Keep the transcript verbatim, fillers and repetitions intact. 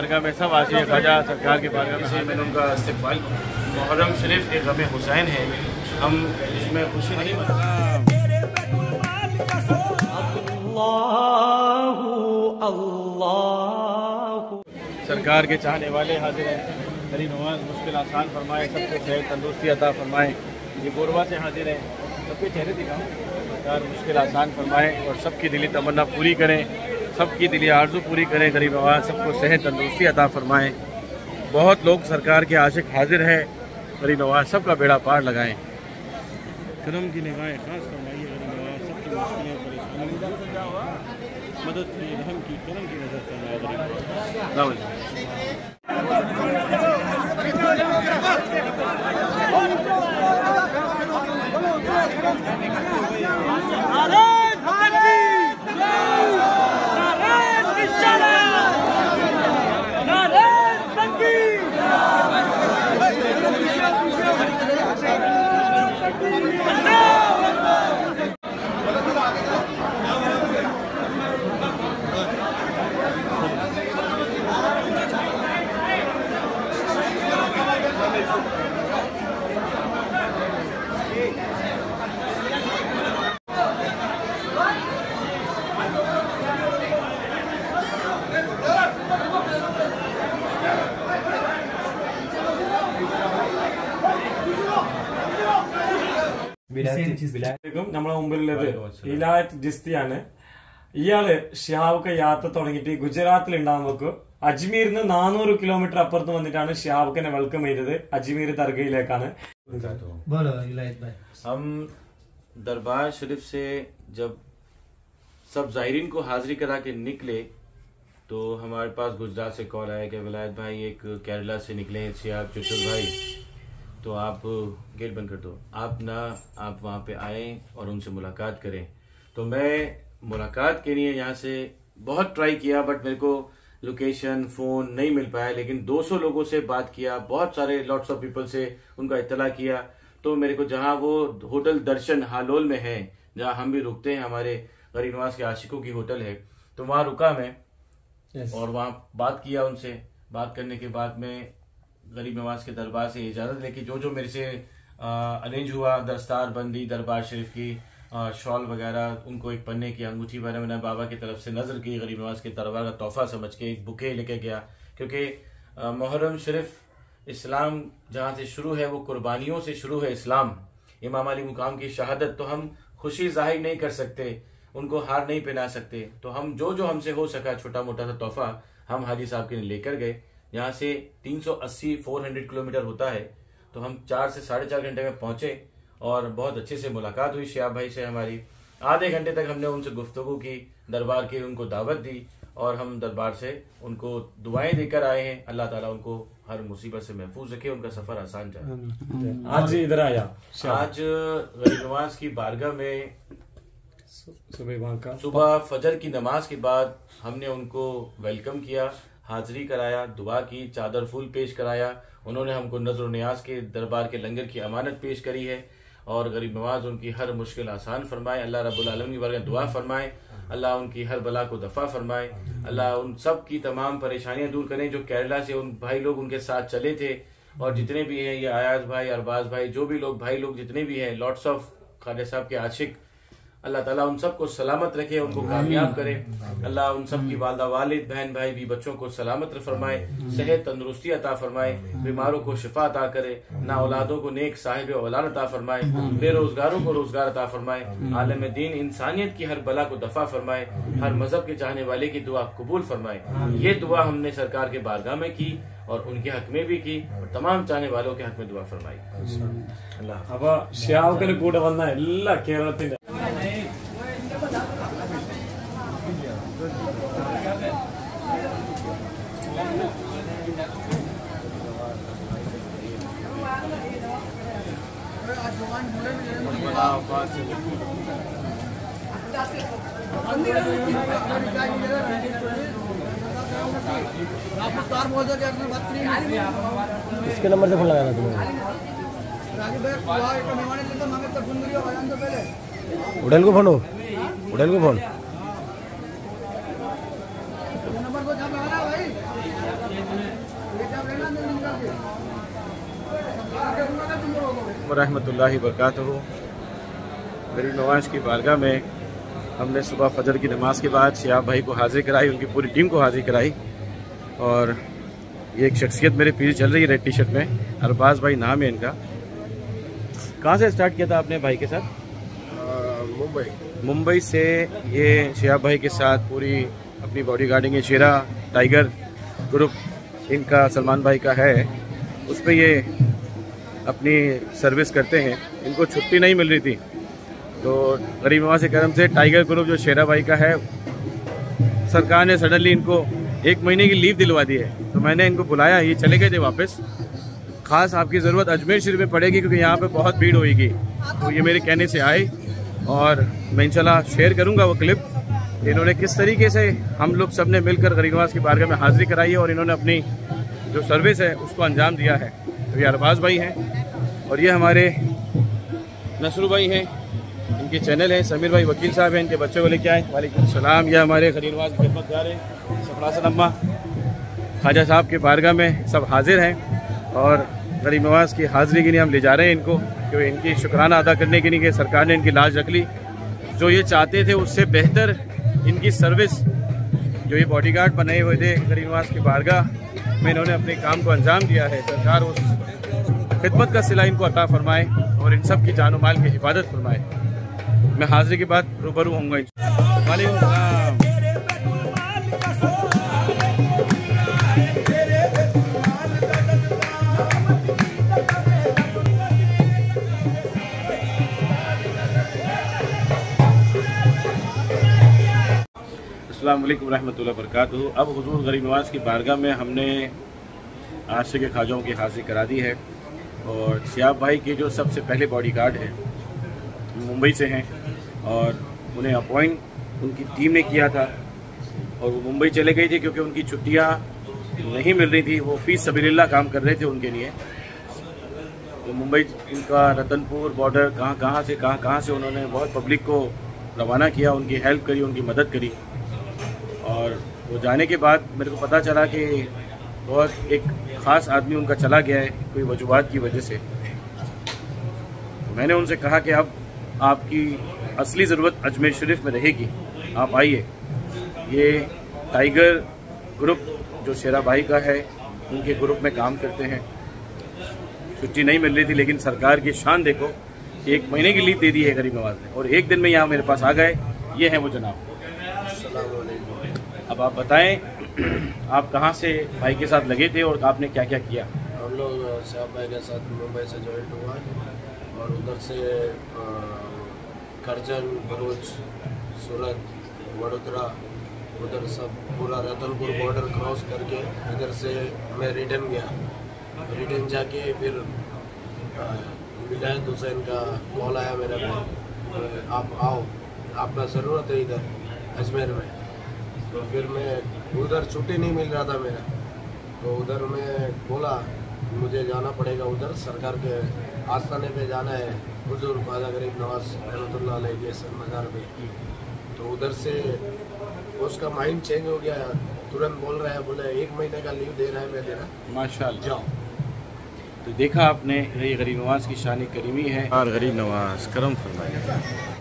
बारगाह में सब आशिक खजा सरकार की बारगाह में से मैंने उनका इस्तेमाल मुहर्रम शरीफ एक गम हुसैन है, हम इसमें खुशी नहीं मनाते। सरकार के चाहने वाले हाजिर हैं, गरीब नवाज मुश्किल आसान फरमाए, सबको सेहत तंदुरुस्ती अता फरमाए। ये गोरवा से हाजिर हैं, सबके चेहरे दिखाओ। सरकार मुश्किल आसान फरमाए और सबकी दिली तमन्ना पूरी करें, सबकी दिली आरजू पूरी करें। गरीब नवाज सबको सेहत तंदुरुस्ती अता फरमाए। बहुत लोग सरकार के आशिक हाजिर हैं, गरीब नवाज सबका बेड़ा पार लगाएँ। करम की निगाहें खास फरमाइए, गरीब नवाज सबकी मुश्किलें परेशानियों मदद की, रहम की, करम की नजर फरमाए। നമ്മളെ മുമ്പിലുള്ളത് വിലായത്ത് ജിസ്തിയാണ്. ഇയാള് ഷിഹാബ് യാത്ര തുടങ്ങിയിട്ട് ഗുജറാത്തിൽ ഉണ്ടാകുമ്പോൾ അജ്മീരിന്ന് നാനൂറ് കിലോമീറ്റർ അപ്പുറത്ത് വന്നിട്ടാണ് ഷിഹാബിനെ വെൽക്കം ചെയ്തത്. അജ്മീർ ദർഗയിലേക്കാണ്. हम दरबार शरीफ से जब सब जायरीन को हाजिरी करा के निकले तो हमारे पास गुजरात से कॉल आया कि विलायत भाई एक केरला से निकले हैं ഷിഹാബ് चुशुर भाई, तो आप गेट बंद कर दो, आप ना आप वहाँ पे आए और उनसे मुलाकात करें। तो मैं मुलाकात के लिए यहाँ से बहुत ट्राई किया बट मेरे को लोकेशन फ़ोन नहीं मिल पाया, लेकिन दो सौ लोगों से बात किया, बहुत सारे लॉट्स ऑफ पीपल से उनका इत्तला किया। तो मेरे को जहाँ वो होटल दर्शन हालोल में है, जहाँ हम भी रुकते हैं, हमारे गरीब नवाज के आशिकों की होटल है, तो वहाँ रुका मैं yes. और वहाँ बात किया उनसे। बात करने के बाद में गरीब नवाज के दरबार से इजाज़त लेके जो जो मेरे से अरेंज हुआ, दस्तार बंदी, दरबार शरीफ की शॉल वगैरह, उनको एक पन्ने की अंगूठी वगैरह मैंने बाबा की तरफ से नज़र की, गरीब नवाज के दरबार का तोहफा समझ के एक बुके लेके गया। क्योंकि मुहर्रम शरीफ इस्लाम जहाँ से शुरू है वो कुर्बानियों से शुरू है। इस्लाम इमाम अली मुकाम की शहादत तो हम खुशी जाहिर नहीं कर सकते, उनको हार नहीं पहना सकते, तो हम जो जो हमसे हो सका छोटा मोटा सा तोहफा हम हाजी साहब के लिए लेकर गए। यहाँ से तीन सौ अस्सी चार सौ किलोमीटर होता है, तो हम चार से साढ़े चार घंटे में पहुंचे और बहुत अच्छे से मुलाकात हुई शिहाब भाई से हमारी। आधे घंटे तक हमने उनसे गुफ्तगू की, दरबार की उनको दावत दी और हम दरबार से उनको दुआएं देकर आए हैं। अल्लाह ताला उनको हर मुसीबत से महफूज रखे, उनका सफर आसान जाए। आज इधर आया, आज गरीब नवाज की बारगाह में सुबह सुबह फजर की नमाज के बाद हमने उनको वेलकम किया, हाजिरी कराया, दुआ की, चादर फूल पेश कराया। उन्होंने हमको नजर न्याज के दरबार के लंगर की अमानत पेश करी है और गरीब नवाज उनकी हर मुश्किल आसान फरमाए। अल्लाह रब्बुल आलमीन की बारगाह दुआ फरमाए, अल्लाह उनकी हर बला को दफा फरमाए, अल्लाह उन सब की तमाम परेशानियां दूर करें जो केरला से उन भाई लोग उनके साथ चले थे। और जितने भी हैं, ये आयाज भाई, अरबाज भाई, जो भी लोग भाई लोग जितने भी हैं, लॉट्स ऑफ खाजा साहब के आशिक, अल्लाह ताला उन सबको सलामत रखे, उनको कामयाब करे। अल्लाह उन सब की वालदा वालिद बहन भाई भी बच्चों को सलामत फरमाए, सेहत तंदुरुस्ती अता फरमाए, बीमारों को शिफा अता करे, ना औलादों को नेक साहिब औलाद अता फरमाए, बेरोजगारों को रोजगार अता फरमाए। आलम दीन इंसानियत की हर बला को दफा फरमाए, हर मजहब के चाहने वाले की दुआ कबूल फरमाए। ये दुआ हमने सरकार के बारगाह में की और उनके हक में भी की, तमाम चाहने वालों के हक में दुआ फरमाई। इसके नंबर से फोन लगाना तुम्हें। उड़ेल को फोन हो, उड़ेल को फोन। वरहमतुल्लाहि वबरकातुहू। गरीब नवाज की बारगाह में हमने सुबह फजर की नमाज के बाद शिहाब भाई को हाजिर कराई, उनकी पूरी टीम को हाजिर कराई। और ये एक शख्सियत मेरे पीछे चल रही है रेड टी शर्ट में, अरबाज भाई नाम है इनका। कहाँ से स्टार्ट किया था आपने भाई के साथ? मुंबई। मुंबई से ये शिहाब भाई के साथ पूरी अपनी बॉडी गार्डिंग है। शेरा टाइगर ग्रुप इनका सलमान भाई का है, उस पर ये अपनी सर्विस करते हैं। इनको छुट्टी नहीं मिल रही थी तो गरीब नवाज के करम से टाइगर ग्रुप जो शेरा भाई का है, सरकार ने सडनली इनको एक महीने की लीव दिलवा दी है। तो मैंने इनको बुलाया, ये चले गए थे वापस। ख़ास आपकी ज़रूरत अजमेर शरीफ में पड़ेगी क्योंकि यहाँ पे बहुत भीड़ होएगी, तो ये मेरे कहने से आए और मैं इंशाल्लाह शेयर करूँगा वो क्लिप। इन्होंने किस तरीके से हम लोग सब ने मिलकर गरीब नवाज की बारगाह में हाजिरी कराई है और इन्होंने अपनी जो सर्विस है उसको अंजाम दिया है। तो ये अरबाज भाई हैं और ये हमारे नसरू भाई हैं, इनके चैनल हैं। समीर भाई वकील साहब हैं, इनके बच्चों को लेके आए। वालेकुम सलाम। यह हमारे गरीब नवाज की खिदमत जा रहे हैं। सफरासन अम्मा ख्वाजा साहब के बारगाह में सब हाजिर हैं और गरीब नवाज की हाज़िरी के लिए हम ले जा रहे हैं इनको, क्योंकि इनकी शुक्राना अदा करने के लिए कि सरकार ने इनकी लाज रख ली। जो ये चाहते थे उससे बेहतर इनकी सर्विस, जो ये बॉडी गार्ड बनाए हुए थे गरीब नवाज की बारगाह में, इन्होंने अपने काम को अंजाम दिया है। सरकार उस खिदमत का सिला इनको अता फरमाए और इन सब की जान माल की हिफाजत फरमाए। मैं हाजिरी के बाद रूबरू होऊंगा। अस्सलामु अलैकुम रहमतुल्लाहि वबरकातुहू। अब हुजूर गरीब नवाज की बारगाह में हमने आशिक ख्वाजाओं की हाजिरी करा दी है। और शिहाब भाई के जो सबसे पहले बॉडीगार्ड हैं मुंबई से हैं और उन्हें अपॉइंट उनकी टीम ने किया था और वो मुंबई चले गए थे क्योंकि उनकी छुट्टियां नहीं मिल रही थी। वो फी सबीलिल्लाह काम कर रहे थे उनके लिए। तो मुंबई इनका रतनपुर बॉर्डर कहाँ कहाँ से कहाँ कहाँ से उन्होंने बहुत पब्लिक को रवाना किया, उनकी हेल्प करी, उनकी मदद करी। और वो जाने के बाद मेरे को पता चला कि बहुत एक ख़ास आदमी उनका चला गया है कोई वजूहात की वजह से। मैंने उनसे कहा कि अब आपकी असली ज़रूरत अजमेर शरीफ में रहेगी, आप आइए। ये टाइगर ग्रुप जो शेरा भाई का है उनके ग्रुप में काम करते हैं। छुट्टी नहीं मिल रही थी लेकिन सरकार की शान देखो, एक महीने की लीव दे दी है गरीब नवाज ने और एक दिन में यहाँ मेरे पास आ गए। ये हैं वो जनाब। अब आप बताएं, आप कहाँ से भाई के साथ लगे थे और आपने क्या क्या किया? हम लोग साहब भाई के साथ मुंबई से ज्वाइंट हुआ और उधर से करजन, भरूच, सूरत, वडोदरा, उधर सब पूरा रतलपुर बॉर्डर क्रॉस करके इधर से मैं रिटर्न गया। रिटर्न जाके फिर विलायत हुसैन का कॉल आया मेरे को, आप आओ, आपका ज़रूरत है इधर अजमेर में। तो फिर मैं उधर छुट्टी नहीं मिल रहा था मेरा, तो उधर मैं बोला मुझे जाना पड़ेगा उधर सरकार के आस्थाने पे जाना है, हुजूर ख्वाजा गरीब नवाज रहमतुल्लाह अलैह के सरमजार पे। तो उधर से उसका माइंड चेंज हो गया, तुरंत बोल रहा है, बोले एक महीने का लीव दे रहा है मैं दे रहा माशाल्लाह जाओ। तो देखा आपने, ये गरीब नवाज की शान करीमी है और गरीब नवाज करम फरमाया।